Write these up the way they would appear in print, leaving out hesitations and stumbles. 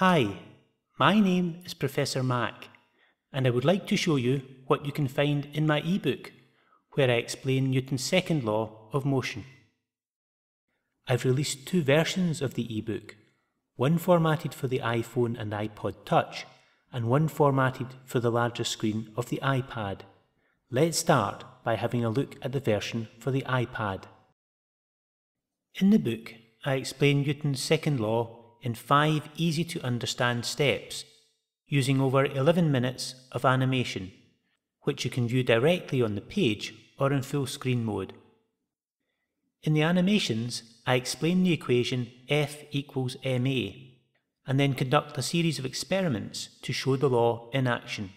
Hi, my name is Professor Mack, and I would like to show you what you can find in my ebook, where I explain Newton's second law of motion. I've released two versions of the ebook, one formatted for the iPhone and iPod Touch, and one formatted for the larger screen of the iPad. Let's start by having a look at the version for the iPad. In the book, I explain Newton's second law in 5 easy-to-understand steps, using over 11 minutes of animation, which you can view directly on the page or in full screen mode. In the animations, I explain the equation F=ma, and then conduct a series of experiments to show the law in action.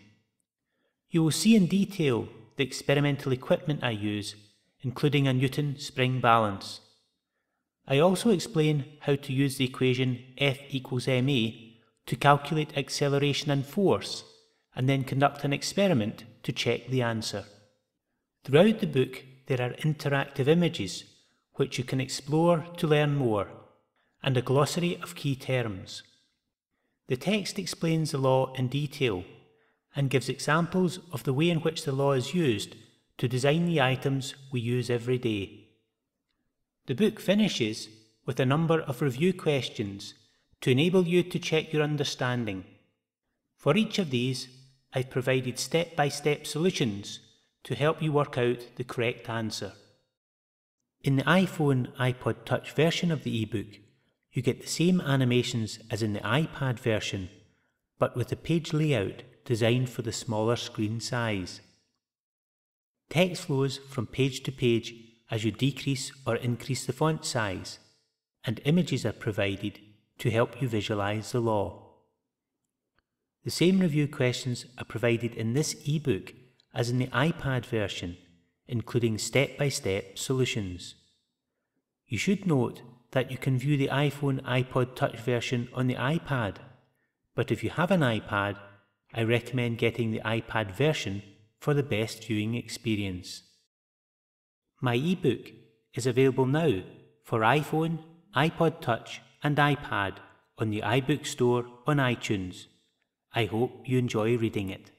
You will see in detail the experimental equipment I use, including a Newton spring balance. I also explain how to use the equation F=ma to calculate acceleration and force, and then conduct an experiment to check the answer. Throughout the book, there are interactive images, which you can explore to learn more, and a glossary of key terms. The text explains the law in detail, and gives examples of the way in which the law is used to design the items we use every day. The book finishes with a number of review questions to enable you to check your understanding. For each of these, I've provided step-by-step solutions to help you work out the correct answer. In the iPhone iPod Touch version of the ebook, you get the same animations as in the iPad version, but with a page layout designed for the smaller screen size. Text flows from page to page as you decrease or increase the font size, and images are provided to help you visualize the law. The same review questions are provided in this ebook as in the iPad version, including step-by-step solutions. You should note that you can view the iPhone iPod Touch version on the iPad, but if you have an iPad, I recommend getting the iPad version for the best viewing experience. My ebook is available now for iPhone, iPod Touch and iPad on the iBookstore on iTunes. I hope you enjoy reading it.